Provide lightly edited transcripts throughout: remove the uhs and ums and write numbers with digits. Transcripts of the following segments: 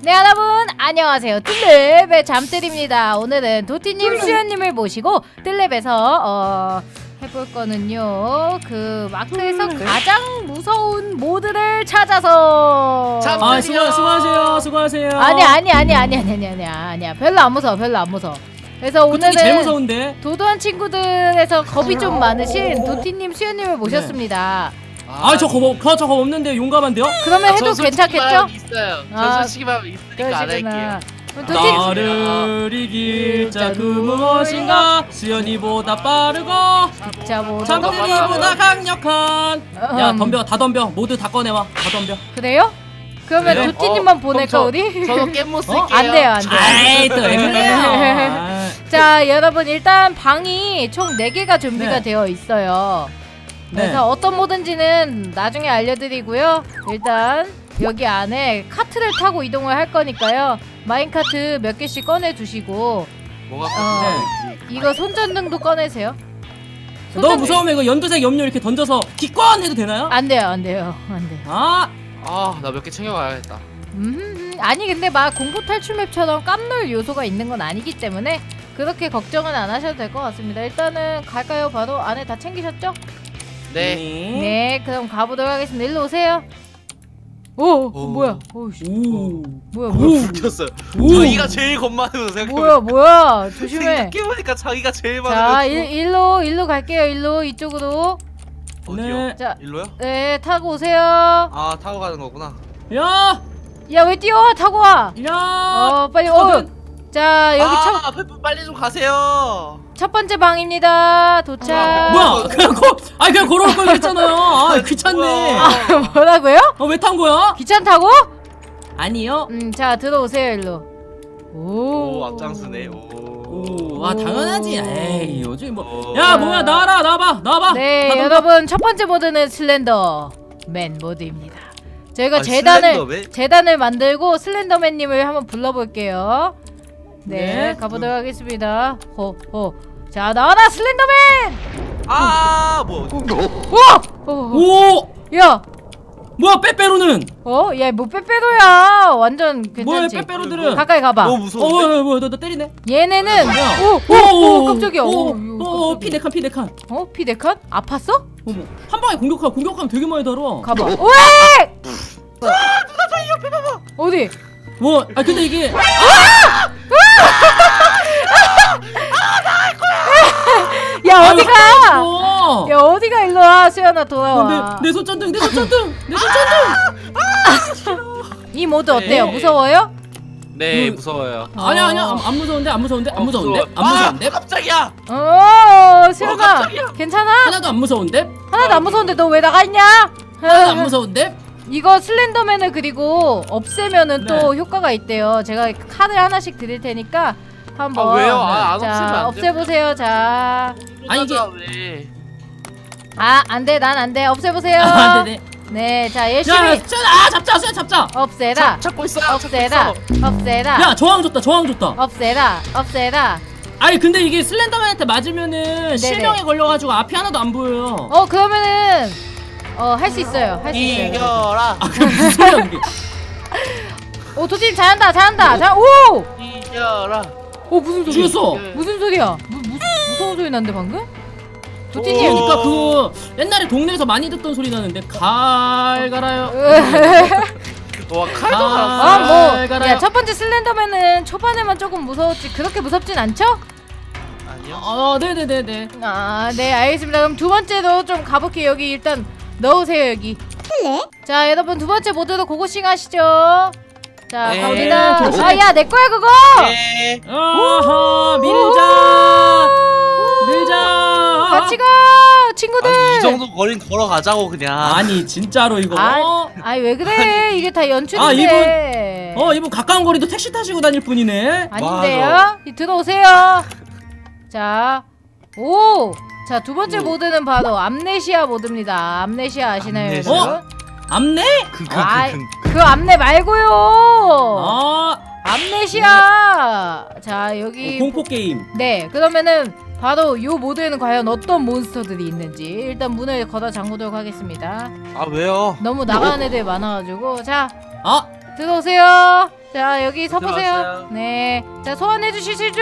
네 여러분 안녕하세요. 뜰랩의 잠뜰입니다. 오늘은 도티님 수현님을 모시고 뜰랩에서 해볼 거는요. 그 마크에서 가장 무서운 모드를 찾아서. 아 수고하세요. 아니야. 별로 안 무서워. 그래서 오늘은 도도한 친구들에서 겁이 좀 많으신 도티님 수현님을 모셨습니다. 네. 저 겁 없는데 용감한데요? 그러면 해도 괜찮겠죠? 저 솔직히 마음 있으니까 안 할게요. 나를 이길 자 그 무엇인가? 수연이보다 빠르고 잠들이보다 강력한. 야 덤벼, 다 덤벼. 모두 다 꺼내와. 다 덤벼. 그래요? 그러면 도티님만 보낼까 우리? 저도 게임 못 쓸게요. 안 돼요. 자 여러분 일단 방이 총 4개가 준비가 되어 있어요. 그래서 어떤 모든지는 나중에 알려드리고요. 일단 여기 안에 카트를 타고 이동을 할 거니까요. 마인카트 몇 개씩 꺼내주시고 이거 손전등도 꺼내세요. 너무 무서우면 이거 연두색 염료 이렇게 던져서 기권 해도 되나요? 안 돼요. 아, 나 몇 개 챙겨가야겠다. 아니 근데 막 공포 탈출 맵처럼 깜놀 요소가 있는 건 아니기 때문에 그렇게 걱정은 안 하셔도 될 것 같습니다. 일단은 갈까요? 바로 안에 다 챙기셨죠? 네, 그럼 가보도록 하겠습니다. 일로 오세요. 뭐야? 웃겼어요. 자기가 제일 겁 많아서 생각해. 뭐야? 조심해. 생각해보니까 자기가 제일 많아. 자, 일로 갈게요. 일로 이쪽으로. 어디요? 자, 일로요? 네, 타고 오세요. 아, 타고 가는 거구나. 야, 왜 뛰어? 타고 와. 빨리 자, 여기 빨리 좀 가세요. 첫 번째 방입니다. 도착. 뭐야? 그냥 걸어올 걸 그랬잖아요. 아, 귀찮네. 뭐라고요? 왜 탄 거야? 귀찮다고? 아니요. 자, 들어오세요, 일로. 오, 앞장서네. 아, 당연하지. 에이, 요즘 뭐. 야, 뭐야? 나와봐. 네, 여러분, 첫 번째 모드는 슬렌더맨 모드입니다. 저희가 재단을 만들고 슬렌더맨님을 한번 불러볼게요. 네, 가보도록 하겠습니다. 자, 나와라 슬렌더맨! 야! 뭐야 빼빼로는? 야, 뭐 빼빼로야. 완전 괜찮지? 뭐야 빼빼로들은? 가까이 가봐. 너무 무서워. 나 때리네. 얘네는 깜짝이야. 피네칸. 피네칸? 아팠어? 한 방에 공격하면 되게 많이 달아. 가봐. 왜? 누나 저 옆에 봐봐. 어디? 근데 이게 야 어디가? 일로와 수연아 돌아와. 내 손전등 이 모드 어때요? 무서워요? 네 무서워요. 아니야 안 무서운데. 갑자기야. 수연아 괜찮아? 하나도 안 무서운데 너 왜 나가 있냐? 하나도 안 무서운데? 이거 슬렌더맨을 그리고 없애면은 또 효과가 있대요. 제가 카드 하나씩 드릴 테니까 한번 왜요? 자, 없애보세요. 자. 아니 이게 안돼. 난 안돼. 없애보세요. 네, 자 열심히. 잡자. 없애라. 찾고 있어. 없애라. 야, 저항 줬다. 없애라. 아니 근데 이게 슬렌더맨한테 맞으면은 실명에 걸려가지고 앞이 하나도 안 보여요. 그러면은 할 수 있어요. 이겨라. 그럼 무슨 소리야 그게? 도티님 잘한다. 이겨라. 무슨 소리야? 죽였어. 무슨 소리야? 무서운 소리 났는데 방금? 도티님 그러니까 그 옛날에 동네에서 많이 듣던 소리 나는데 갈갈아요. 와 칼도 갈아요. 야, 첫 번째 슬렌더맨은 초반에만 조금 무서웠지 그렇게 무섭진 않죠? 아니요. 네네네네. 아, 네 알겠습니다. 그럼 두 번째로 좀 가볼게요. 여기 일단 넣으세요 여기. 자 여러분 두 번째 모드로 고고싱 하시죠. 자 갑니다. 아야 내 거야 그거. 밀자. 같이 가 친구들. 아니, 이 정도 거린 걸어가자고 그냥. 아니 진짜로 이거. 아니 왜 그래? 이게 다 연출인데. 이분 가까운 거리도 택시 타시고 다닐 분이네. 아닌데요? 들어오세요. 자 자, 두 번째 모드는 바로 암네시아 모드입니다. 암네시아 아시나요, 여러분? 암네? 그 암네 말고요. 암네시아. 자, 여기 공포 게임. 네, 그러면은 바로 요 모드에는 과연 어떤 몬스터들이 있는지 일단 문을 걸어 잠그도록 하겠습니다. 왜요? 너무 나가는 애들이 많아가지고. 자, 들어오세요. 자, 여기 서보세요. 네. 자, 소환해주시죠.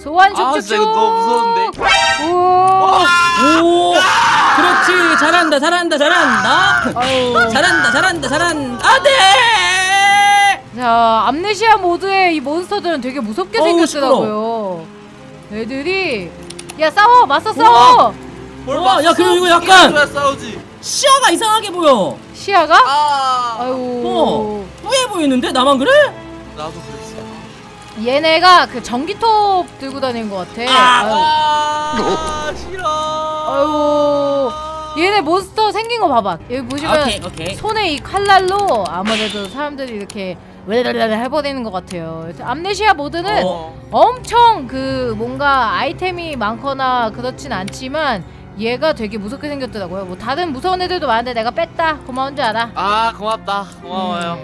소환 쭉쭉쭉. 아, 진짜 이거 너무 무서운데. 오. 그렇지. 잘한다. 아유. 잘한다. 안 돼! 자, 암네시아 모드의 이 몬스터들은 되게 무섭게 생겼더라고요. 애들이. 야, 싸워! 맞서 싸워! 와, 야, 그리고 이거 약간. 시야가 이상하게 보여. 시야가? 아이고. 뿌해 보이는데? 나만 그래? 나도 그랬어. 얘네가 그 전기톱 들고 다니는 것 같아. 싫어. 아이고. 얘네 몬스터 생긴 거 봐봐. 여기 보시면 오케이. 손에 이 칼날로 아무래도 사람들이 이렇게 웰레레레 해버리는 것 같아요. 암네시아 모드는 엄청 그 뭔가 아이템이 많거나 그렇진 않지만 얘가 되게 무섭게 생겼더라고요. 뭐 다른 무서운 애들도 많은데 내가 뺐다. 고마운 줄 알아. 아, 고맙다. 고마워요.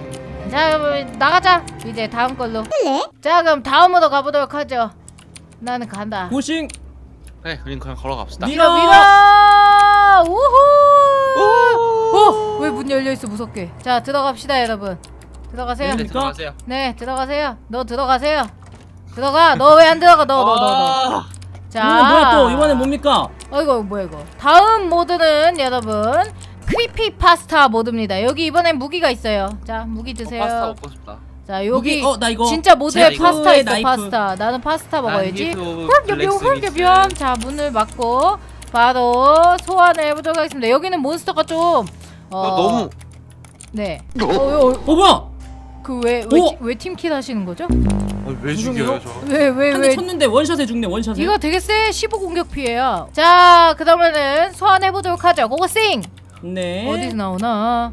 자, 나가자. 이제 다음 걸로. 자, 그럼 다음으로 가보도록 하죠. 나는 간다. 고싱. 그래, 우린 그냥 걸어갑시다. 밀어. 우후. 왜 문 열려 있어? 무섭게. 자, 들어갑시다, 여러분. 들어가세요. 네, 들어가세요. 네, 들어가세요. 너 들어가세요. 들어가. 너 왜 안 들어가? 너. 자, 뭐야 또 이번엔 뭡니까? 어이구, 뭐야 이거. 다음 모드는 여러분 크리피 파스타 모드입니다. 여기 이번엔 무기가 있어요. 자, 무기 드세요. 파스타 먹고 싶다. 자, 여기 무기, 나 이거 진짜 모드에 파스타 있어. 파스타. 나는 파스타 먹어야지. 홀겨병. 자, 문을 막고 바로 소환해 보도록 하겠습니다. 여기는 몬스터가 좀 너무 네. 뭐야? 그 왜 팀킬 하시는 거죠? 왜 죽여요 저? 왜 쳤는데 원샷에 죽네. 원샷에 이거 되게 세. 15공격 피해야. 자, 그러면은 소환해보도록 하죠. 고고싱. 네, 어디서 나오나.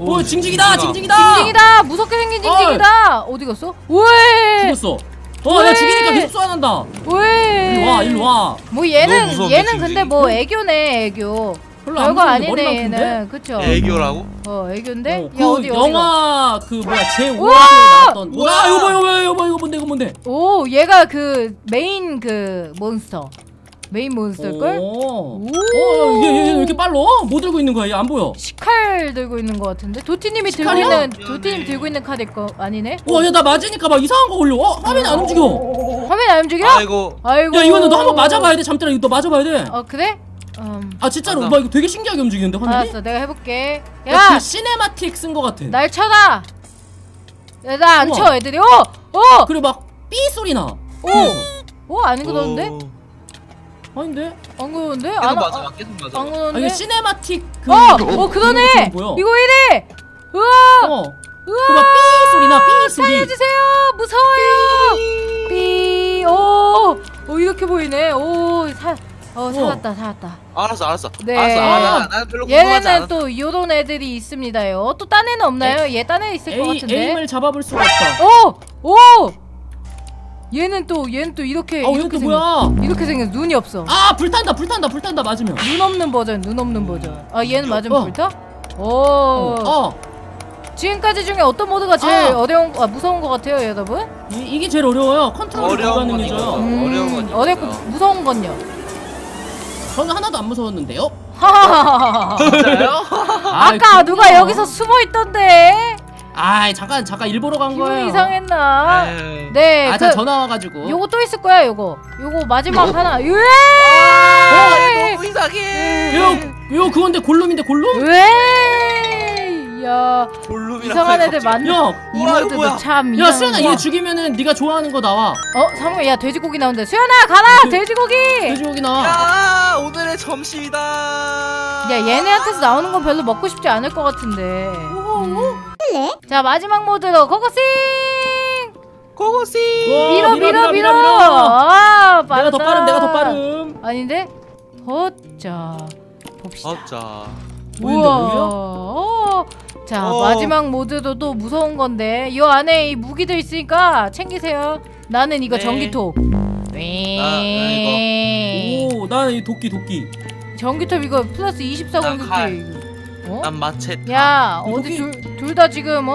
오, 징징이다. 무섭게 생긴 징징이다. 어디갔어? 왜 죽었어? 나 죽이니까 계속 소환한다. 왜 일로와. 뭐 얘는 근데 뭐 애교네. 애교 별거 아니네 얘는. 그쵸? 애교라고? 애교인데? 야, 어디 영화 그 뭐야 제5화에 나왔던. 와, 이거 뭔데? 오, 얘가 그 메인 그 몬스터. 메인 몬스터일걸? 얘 왜 이렇게 빨라? 뭐 들고 있는 거야? 얘 안 보여. 시칼 들고 있는 거 같은데? 도티님이 들고 있는, 카드일 거 아니네? 와, 야, 나 맞으니까 막 이상한 거 걸려. 화면이 안 움직여. 화면이 안 움직여? 아이고. 야, 이거는 너 한번 맞아봐야 돼. 잠들아, 이거 너 맞아봐야 돼. 그래? 아, 진짜로 엄마 이거 되게 신기하게 움직이는데 화면이? 알았어, 내가 해볼게. 야, 그 시네마틱 쓴 거 같아. 날 쳐다. 야, 나 안 쳐 애들이. 그리고 막 삐 소리 나. 안 그러는데? 아닌데? 계속 맞아. 안 그러는데? 이거 시네마틱 그. 그러네. 이거 이래. 우와. 그 막 삐 소리 나. 삐 소리. 살려주세요. 무서워요. 삐. 이렇게 보이네. 살았다. 알았어. 네. 난 별로 궁금하지 않았어. 얘네는 또 요런 애들이 있습니다요. 또 딴 애는 없나요? 얘 딴 애 있을 것 같은데. 에임을 잡아볼 수가 없다. 얘는 또 이렇게. 이렇게 뭐야? 이렇게 생겼어. 눈이 없어. 불탄다. 맞으면. 눈 없는 버전. 얘는 맞으면 불타? 지금까지 중에 어떤 모드가 제일 무서운 것 같아요, 여러분? 이게 제일 어려워요. 컨트롤이 불가능해져요. 어렵고 무서운 건요. 저는 하나도 안 무서웠는데요? 하하하하. 진짜요? 아까 누가 여기서 숨어있던데? 잠깐 일 보러 간 거예요. 기분이 이상했나? 네. 그 전화 와가지고. 요거 또 있을 거야, 요거 마지막 하나. 왜? 너무 이상해. 요 그건데 골룸인데? 왜? 야, 이상한 애들 많네. 이모들도 참. 야, 수연아, 얘 죽이면은 네가 좋아하는 거 나와. 상우야, 야, 돼지고기 나온다. 수연아, 가라. 돼지고기 나와. 야, 오늘의 점심이다. 야, 얘네한테서 나오는 건 별로 먹고 싶지 않을 것 같은데. 자, 마지막 모드로 고고싱. 밀어. 내가 더 빠름. 아닌데? 헛자. 봅시다. 우와. 자, 마지막 모드도 또 무서운 건데 이 안에 이 무기들 있으니까 챙기세요. 나는 이거 전기톱. 이거. 나는 이 도끼. 전기톱 이거 플러스 24 공격기. 난 마체. 야, 어디 둘 다 지금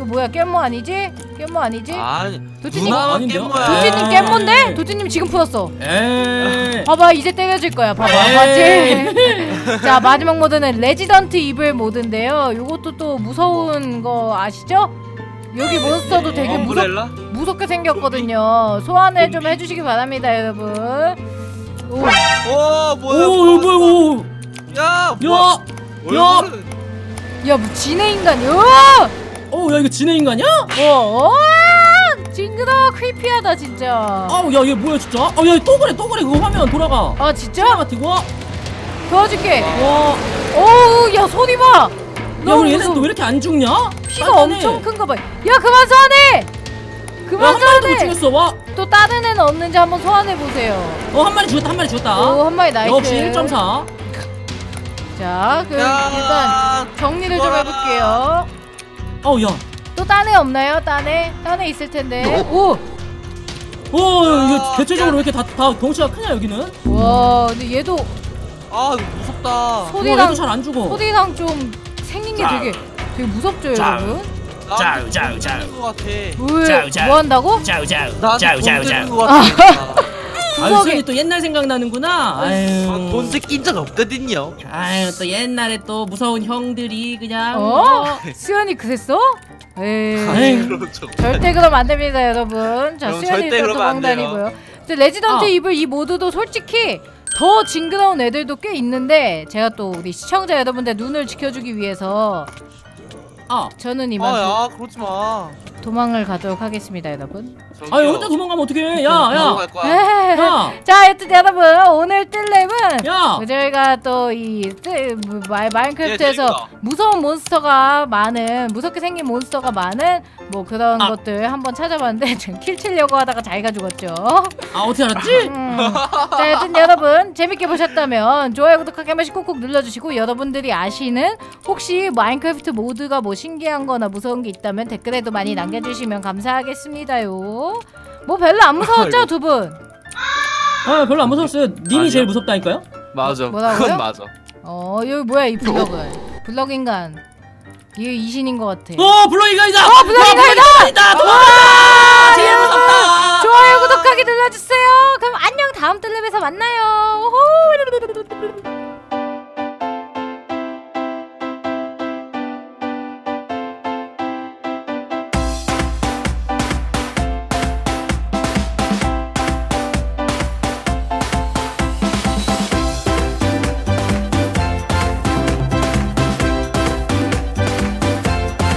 이거 뭐야? 깻모 아니지? 깻모 아니지? 아니 도티님 도티님 깻모인데? 도티님 지금 풀었어. 에이. 봐봐 이제 때려줄 거야. 봐봐 맞지? 자 마지막 모드는 레지던트 이블 모드인데요. 요것도 또 무서운 거 아시죠? 여기 몬스터도 되게 무섭게 생겼거든요. 소환을 좀 해주시기 바랍니다 여러분. 오, 오 뭐야? 오 뭐야? 오. 야! 뭐. 야! 야, 뭐 진해 인간이야? 어, 야 이거 진해 인간이야? 어, 징그러 크리피하다 진짜. 아우, 야, 얘 뭐야 진짜? 아, 야, 또 그래, 그거 화면 돌아가. 아, 진짜? 같이고. 도와줄게. 와, 어우, 야, 손이 봐. 야, 우리 얘네 또 왜 이렇게 안 죽냐? 피가 엄청 큰가 봐. 야, 그만 소환해. 그만 소환해. 또 다른 애는 없는지 한번 소환해 보세요. 어, 한 마리 죽었다, 한 마리 죽었다. 오, 한 마리 나이스. 역시 1.4. 자, 그럼 일단 정리를 좀 해볼게요. 어우, 야. 또 딴 애 없나요? 딴 애? 딴 애 있을 텐데. 오! 오, 이거 대체적으로 왜 이렇게 다 덩치가 크냐, 여기는? 와, 근데 얘도. 아, 무섭다. 소리랑, 얘도 잘 안 죽어. 소리랑 좀 생긴 게 되게 무섭죠, 여러분? 짜우, 짜우, 짜우. 왜? 뭐 한다고? 짜우, 짜우. 짜우, 짜우, 짜우. 아, 수현이 또 옛날 생각나는구나. 아유, 돈 새낀 적 없거든요. 아유, 또 옛날에 또 무서운 형들이 그냥. 어? 수현이 그랬어? 에이. 절대 그럼 안 됩니다, 여러분. 자, 수현이 또 도망다니고요. 레지던트 이블 이 모드도 솔직히 더 징그러운 애들도 꽤 있는데 제가 또 우리 시청자 여러분들 눈을 지켜주기 위해서 저는 이만 그러지 마. 도망을 가도록 하겠습니다, 여러분. 아니, 혼자 도망가면 어떡해. 야. 자, 여튼 여러분, 오늘 뜰랩은 저희가 또 이 마인크래프트에서 무서운 몬스터가 많은, 무섭게 생긴 몬스터가 많은 뭐 그런 것들 한번 찾아봤는데 킬 치려고 하다가 자기가 죽었죠. 아, 어떻게 알았지? 자, 여튼 여러분, 재밌게 보셨다면 좋아요, 구독하기 한 번씩 꾹꾹 눌러주시고 여러분들이 아시는 혹시 마인크래프트 모드가 뭐 신기한 거나 무서운 게 있다면 댓글에도 많이 남겨주시면 감사하겠습니다요. 뭐 별로 안 무서웠죠 두 분? 아 별로 안 무서웠어요. 님이 제일 무섭다니까요? 맞아. 뭐라고요? 그건 맞아. 어 여기 뭐야 이 블럭은? 블럭 인간. 얘 이신인 것 같아. 오 블럭 인간이다. 어 블럭 인간이다. 도망가. 제일 무섭다. 좋아요 구독하기 눌러주세요. 그럼 안녕 다음 뜰랩에서 만나요. 호호.